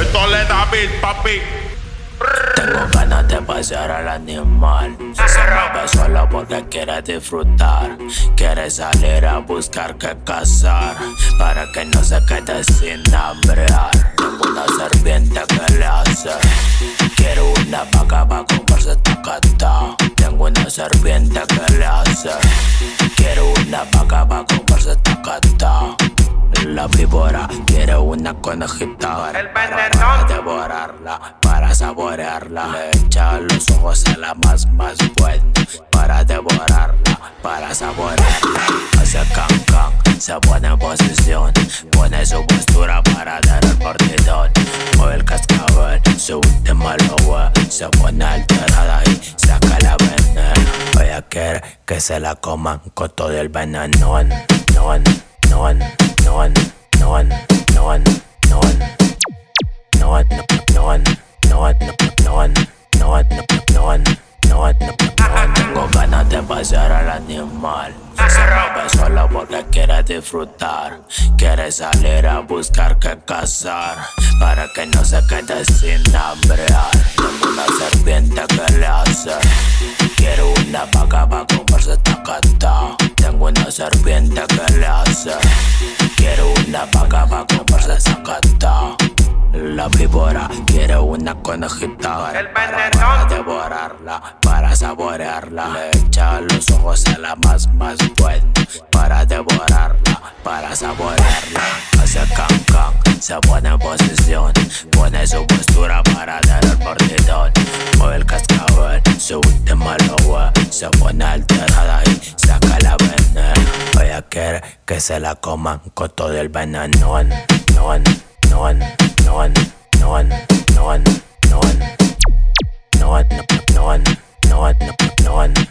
Esto le da beat, papi. Tengo ganas de pasear al animal. Se mueve solo porque quiere disfrutar. Quiere salir a buscar que cazar, para que no se quede sin hambrear. Una serpiente que le hace. Quiero una vaca para comprarse esta cata. Tengo una serpiente que le hace. Quiero una vaca para comprarse esta cata. La víbora quiere una conejita para devorarla, para saborearla. Le echa los ojos a la más buena, para devorarla, para saborearla. Hace can can, se pone en posición, pone su postura para dar el partidón. Mueve el cascabel, su última loba, se pone alterada y saca la veneno. Ella quiere que se la coman con todo el venenón. Tengo ganas de pasear al animal. Se mueve solo porque quiere disfrutar. Quiere salir a buscar que cazar, para que no se quede sin hambrear. Tengo una serpiente que le hace. Quiero una vaca para comprarse esta cata. Tengo una serpiente que le hace. Quiero una vaca para comprarse esa cata. La víbora quiere una conejita para devorarla, para saborearla. Le echa los ojos a la más buena, para devorarla, para saborearla. Hace can can, se pone en posición, pone su postura para dar el mordidón. Mueve el cascabel, su última loba, se pone alterada y saca la veneno. Ella quiere que se la coman con todo el venenón. No one.